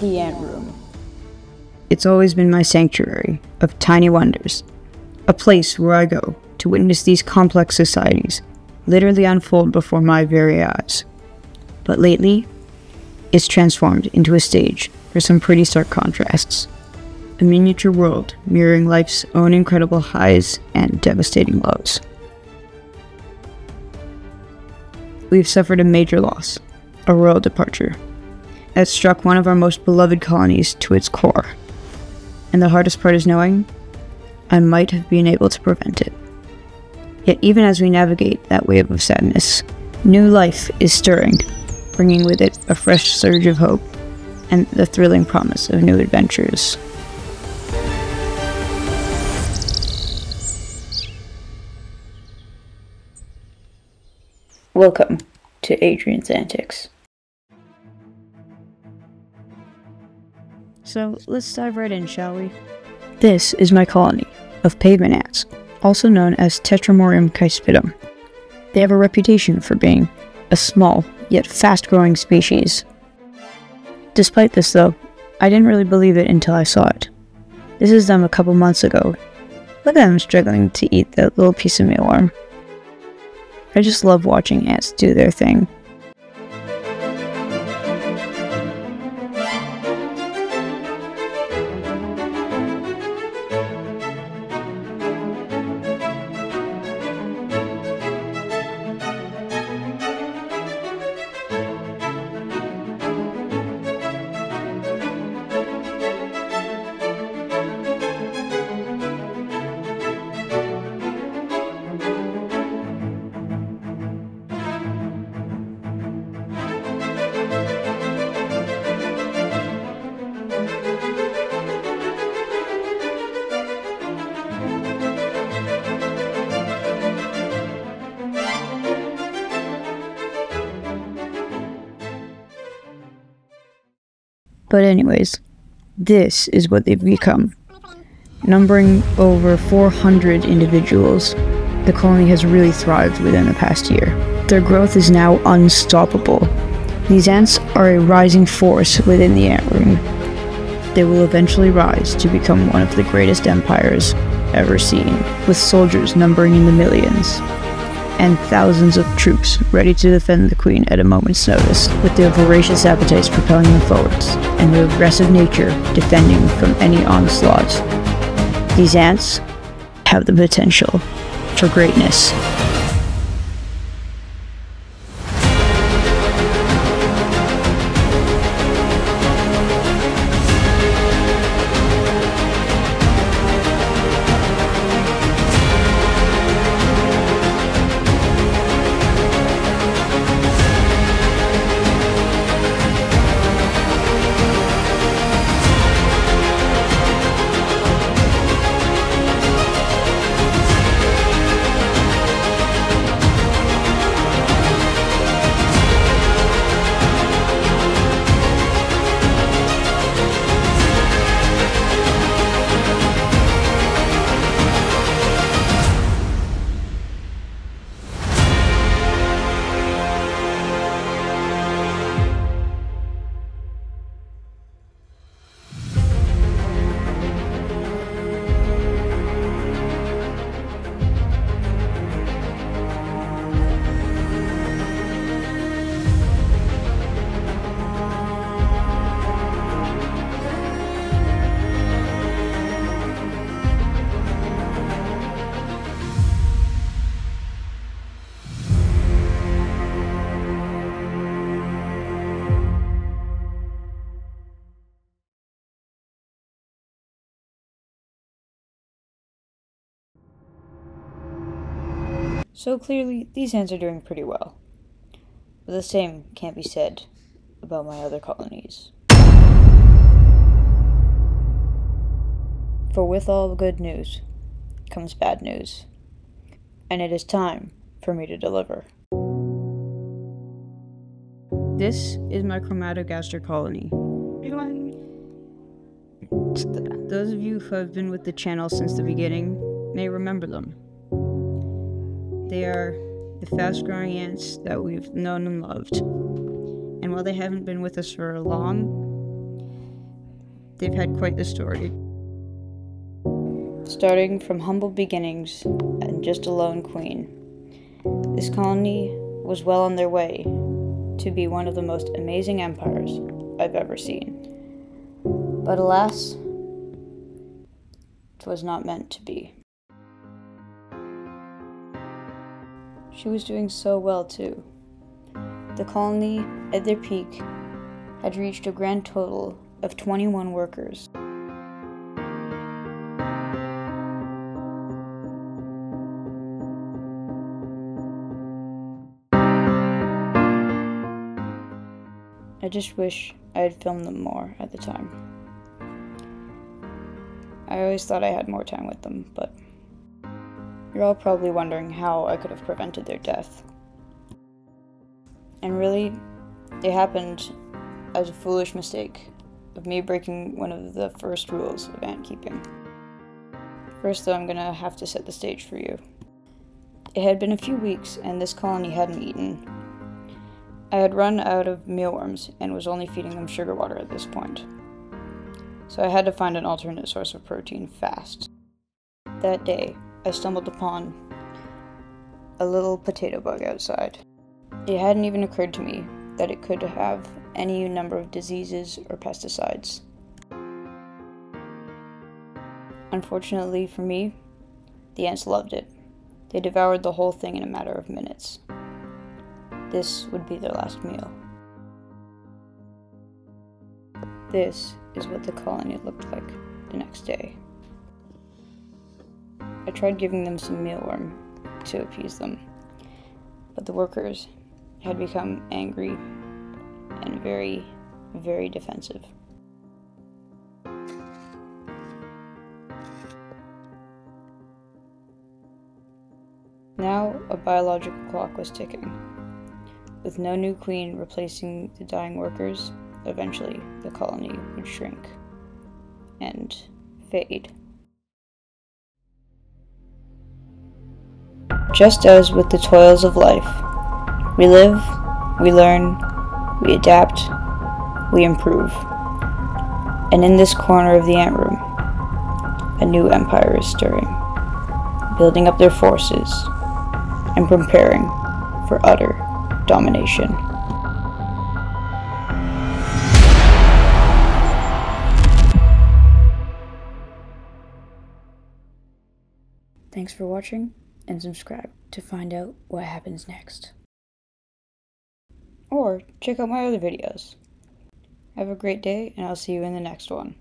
the ant room. It's always been my sanctuary of tiny wonders, a place where I go to witness these complex societies literally unfold before my very eyes. But lately, it's transformed into a stage for some pretty stark contrasts. A miniature world mirroring life's own incredible highs and devastating lows. We've suffered a major loss, a royal departure, that struck one of our most beloved colonies to its core. And the hardest part is knowing I might have been able to prevent it. Yet even as we navigate that wave of sadness, new life is stirring, bringing with it a fresh surge of hope and the thrilling promise of new adventures. Welcome to Adrian's Antics. So, let's dive right in, shall we? This is my colony of pavement ants, also known as Tetramorium caespitum. They have a reputation for being a small, yet fast-growing species. Despite this, though, I didn't really believe it until I saw it. This is them a couple months ago. Look at them struggling to eat that little piece of mealworm. I just love watching ants do their thing. But anyways, this is what they've become. Numbering over 400 individuals, the colony has really thrived within the past year. Their growth is now unstoppable. These ants are a rising force within the ant room. They will eventually rise to become one of the greatest empires ever seen, with soldiers numbering in the millions, and thousands of troops ready to defend the Queen at a moment's notice, with their voracious appetites propelling them forwards, and their aggressive nature defending from any onslaught. These ants have the potential for greatness. So clearly, these ants are doing pretty well. But the same can't be said about my other colonies. For with all good news comes bad news, and it is time for me to deliver. This is my Crematogaster colony. Those of you who have been with the channel since the beginning may remember them. They are the fast-growing ants that we've known and loved. And while they haven't been with us for long, They've had quite the story. Starting from humble beginnings and just a lone queen, this colony was well on their way to be one of the most amazing empires I've ever seen. But alas, 'twas not meant to be. She was doing so well too. The colony, at their peak, had reached a grand total of 21 workers. I just wish I had filmed them more at the time. I always thought I had more time with them, but you're all probably wondering how I could have prevented their death. And really, it happened as a foolish mistake of me breaking one of the first rules of ant keeping. First though, I'm gonna have to set the stage for you. It had been a few weeks and this colony hadn't eaten. I had run out of mealworms and was only feeding them sugar water at this point. So I had to find an alternate source of protein fast. That day, I stumbled upon a little potato bug outside. It hadn't even occurred to me that it could have any number of diseases or pesticides. Unfortunately for me, the ants loved it. They devoured the whole thing in a matter of minutes. This would be their last meal. This is what the colony looked like the next day. I tried giving them some mealworm to appease them, but the workers had become angry and very, very defensive. Now a biological clock was ticking. With no new queen replacing the dying workers, eventually the colony would shrink and fade. Just as with the toils of life, we live, we learn, we adapt, we improve. And in this corner of the ant room, a new empire is stirring, building up their forces and preparing for utter domination. Thanks for watching, and subscribe to find out what happens next. Or check out my other videos. Have a great day, and I'll see you in the next one.